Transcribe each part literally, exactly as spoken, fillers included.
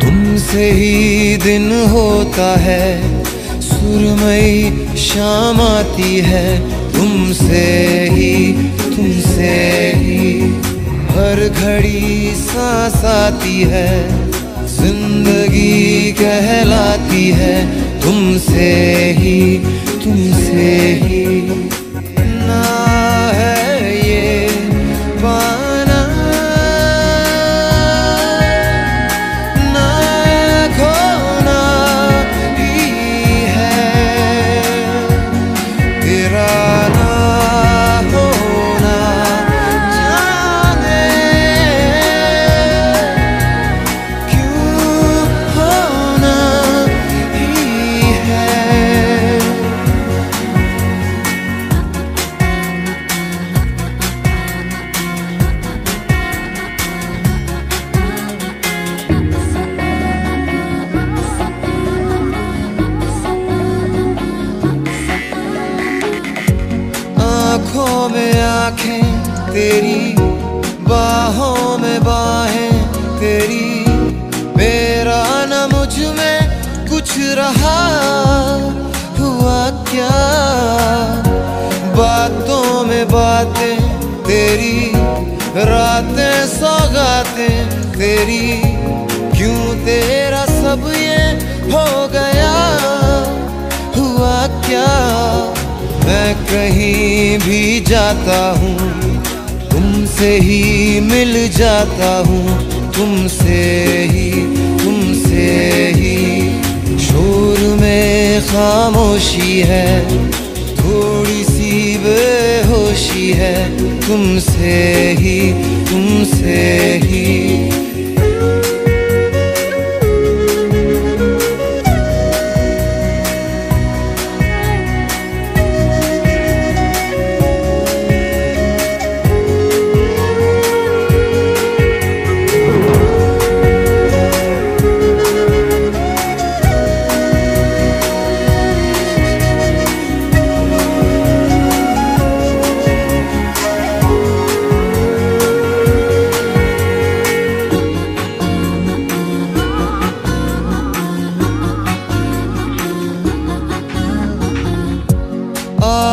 तुमसे ही दिन होता है, सुरमई शाम आती है। तुमसे ही तुमसे ही हर घड़ी सांस आती है, जिंदगी कहलाती है। तुमसे ही तुमसे ही ना है ये आँखों में आँखें तेरी, बाहों में बाहें तेरी। मेरा न मुझ में कुछ रहा, हुआ क्या? बातों में बातें तेरी, रातें सौगातें तेरी। क्यों तेरा सब ये हो गया, हुआ क्या? मैं कहीं भी जाता हूँ, तुमसे ही मिल जाता हूँ। तुमसे ही तुमसे ही शोर में खामोशी है, थोड़ी सी बेहोशी है। तुमसे ही तुमसे ही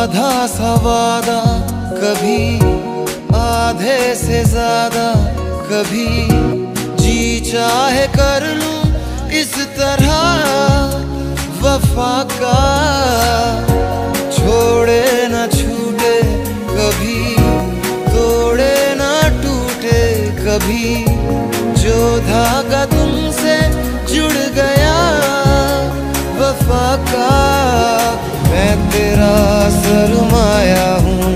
आधा सा वादा, कभी आधे से ज्यादा। कभी जी चाहे कर लूं इस तरह वफा का, छोड़े ना छूटे कभी, तोड़े ना टूटे कभी। जो धागा तुमसे जुड़ गया वफा का, मैं तेरा सरमाया हूँ,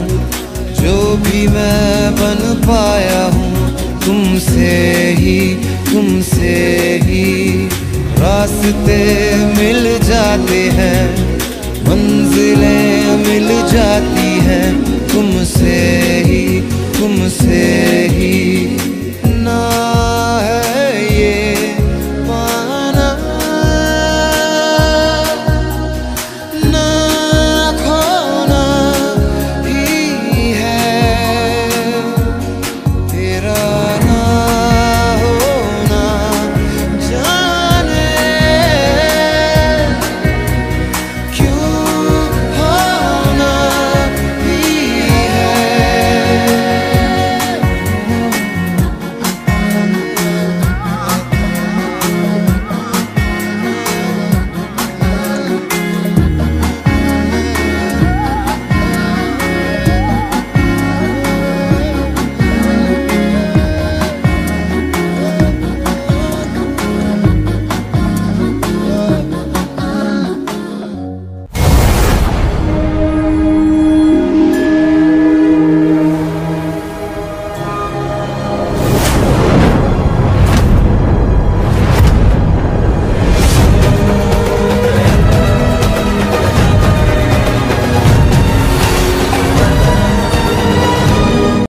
जो भी मैं बन पाया हूँ। तुमसे ही तुमसे ही रास्ते मिल जाते हैं, मंजिलें मिल जाती हैं। तुमसे